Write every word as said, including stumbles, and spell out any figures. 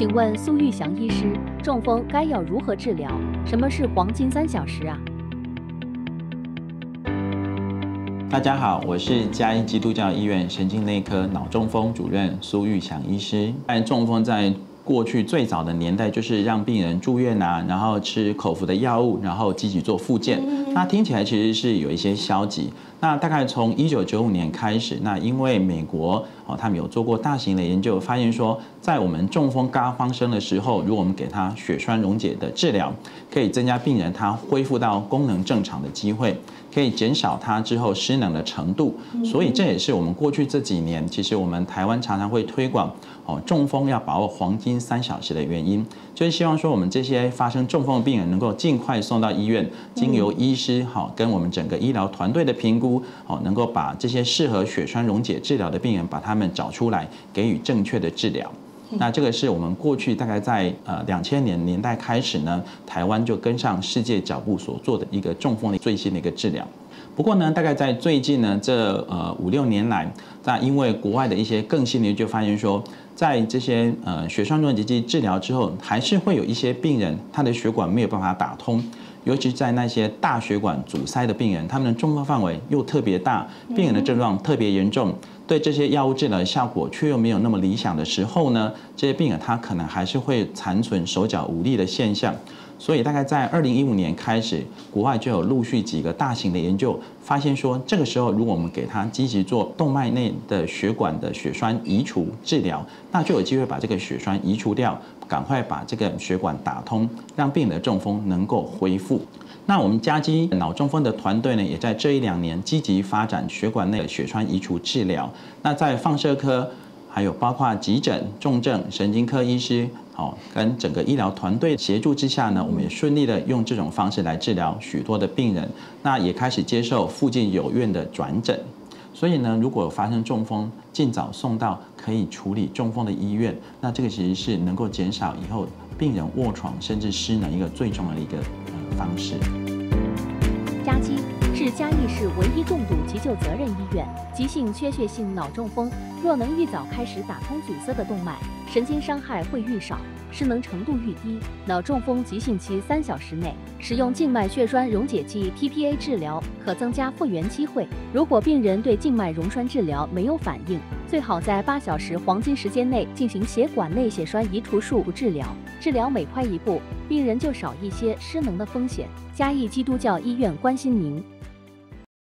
请问苏玉祥医师，中风该要如何治疗？什么是黄金三小时啊？大家好，我是嘉义基督教医院神经内科脑中风主任苏玉祥医师。但中风在 过去最早的年代就是让病人住院啊，然后吃口服的药物，然后积极做复健。那听起来其实是有一些消极。那大概从一九九五年开始，那因为美国哦，他们有做过大型的研究，发现说，在我们中风刚发生的时候，如果我们给他血栓溶解的治疗，可以增加病人他恢复到功能正常的机会，可以减少他之后失能的程度。所以这也是我们过去这几年，其实我们台湾常常会推广哦，中风要把握黄金 三小时的原因，就是希望说我们这些发生中风的病人能够尽快送到医院，经由医师好跟我们整个医疗团队的评估，好能够把这些适合血栓溶解治疗的病人把他们找出来，给予正确的治疗。 那这个是我们过去大概在呃两千年年代开始呢，台湾就跟上世界脚步所做的一个中风的最新的一个治疗。不过呢，大概在最近呢这呃五六年来，那因为国外的一些更新的研究发现说，在这些呃血栓溶解剂治疗之后，还是会有一些病人他的血管没有办法打通。 尤其在那些大血管阻塞的病人，他们的中风范围又特别大，病人的症状特别严重，对这些药物治疗的效果却又没有那么理想的时候呢，这些病人他可能还是会残存手脚无力的现象。所以大概在二零一五年开始，国外就有陆续几个大型的研究，发现说这个时候如果我们给他积极做动脉内的血管的血栓移除治疗，那就有机会把这个血栓移除掉。 赶快把这个血管打通，让病人的中风能够恢复。那我们嘉基脑中风的团队呢，也在这一两年积极发展血管内的血栓移除治疗。那在放射科，还有包括急诊、重症、神经科医师，好，跟整个医疗团队协助之下呢，我们也顺利的用这种方式来治疗许多的病人。那也开始接受附近有院的转诊。 所以呢，如果发生中风，尽早送到可以处理中风的医院，那这个其实是能够减少以后病人卧床甚至失能一个最重要的一个方式。嘉基是嘉义市唯一重度急救责任医院，急性缺血性脑中风若能预早开始打通阻塞的动脉，神经伤害会愈少，失能程度愈低。脑中风急性期三小时内。 使用静脉血栓溶解剂 T P A 治疗可增加复原机会。如果病人对静脉溶栓治疗没有反应，最好在八小时黄金时间内进行血管内血栓移除术治疗。治疗每快一步，病人就少一些失能的风险。嘉义基督教医院关心您。